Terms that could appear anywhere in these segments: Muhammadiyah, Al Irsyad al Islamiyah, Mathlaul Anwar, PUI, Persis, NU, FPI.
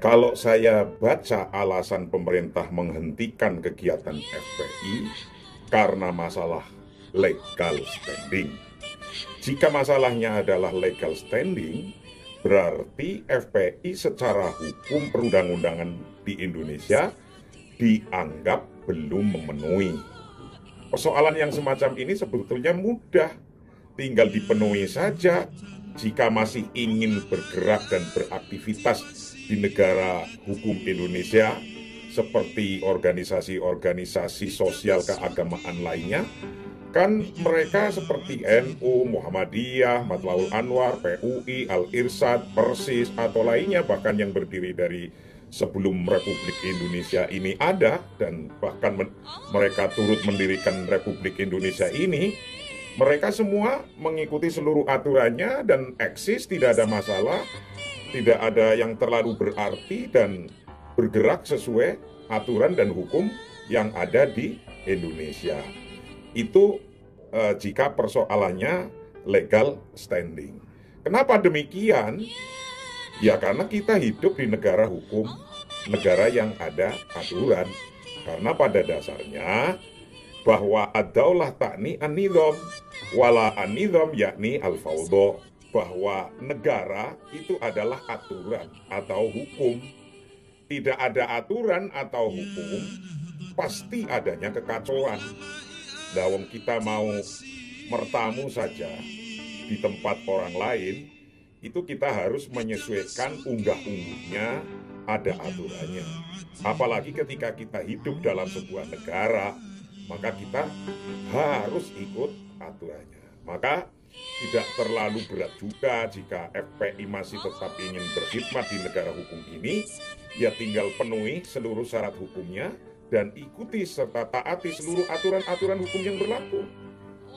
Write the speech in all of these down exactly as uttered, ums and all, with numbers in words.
Kalau saya baca alasan pemerintah menghentikan kegiatan F P I karena masalah legal standing. Jika masalahnya adalah legal standing, berarti F P I secara hukum perundang-undangan di Indonesia dianggap belum memenuhi. Persoalan yang semacam ini sebetulnya mudah, tinggal dipenuhi saja. Jika masih ingin bergerak dan beraktivitas di negara hukum Indonesia seperti organisasi-organisasi sosial keagamaan lainnya, kan mereka seperti N U, Muhammadiyah, Mathlaul Anwar, P U I, Al Irsyad, Persis atau lainnya, bahkan yang berdiri dari sebelum Republik Indonesia ini ada, dan bahkan mereka turut mendirikan Republik Indonesia ini. Mereka semua mengikuti seluruh aturannya dan eksis, tidak ada masalah, tidak ada yang terlalu berarti, dan bergerak sesuai aturan dan hukum yang ada di Indonesia. Itu eh, jika persoalannya legal standing. Kenapa demikian? Ya karena kita hidup di negara hukum, negara yang ada aturan. Karena pada dasarnya bahwa ad-daulah ta'ni an-nizam wala an-nizam yakni al-fawdo, bahwa negara itu adalah aturan atau hukum. Tidak ada aturan atau hukum, pasti adanya kekacauan. Dawang kita mau bertamu saja di tempat orang lain, itu kita harus menyesuaikan unggah-ungguhnya, ada aturannya. Apalagi ketika kita hidup dalam sebuah negara, maka kita harus ikut aturannya. Maka tidak terlalu berat juga jika F P I masih tetap ingin berkhidmat di negara hukum ini, ya tinggal penuhi seluruh syarat hukumnya dan ikuti serta taati seluruh aturan-aturan hukum yang berlaku.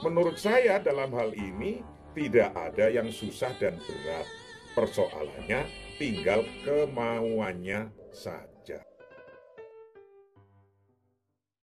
Menurut saya dalam hal ini tidak ada yang susah dan berat. Persoalannya tinggal kemauannya saja.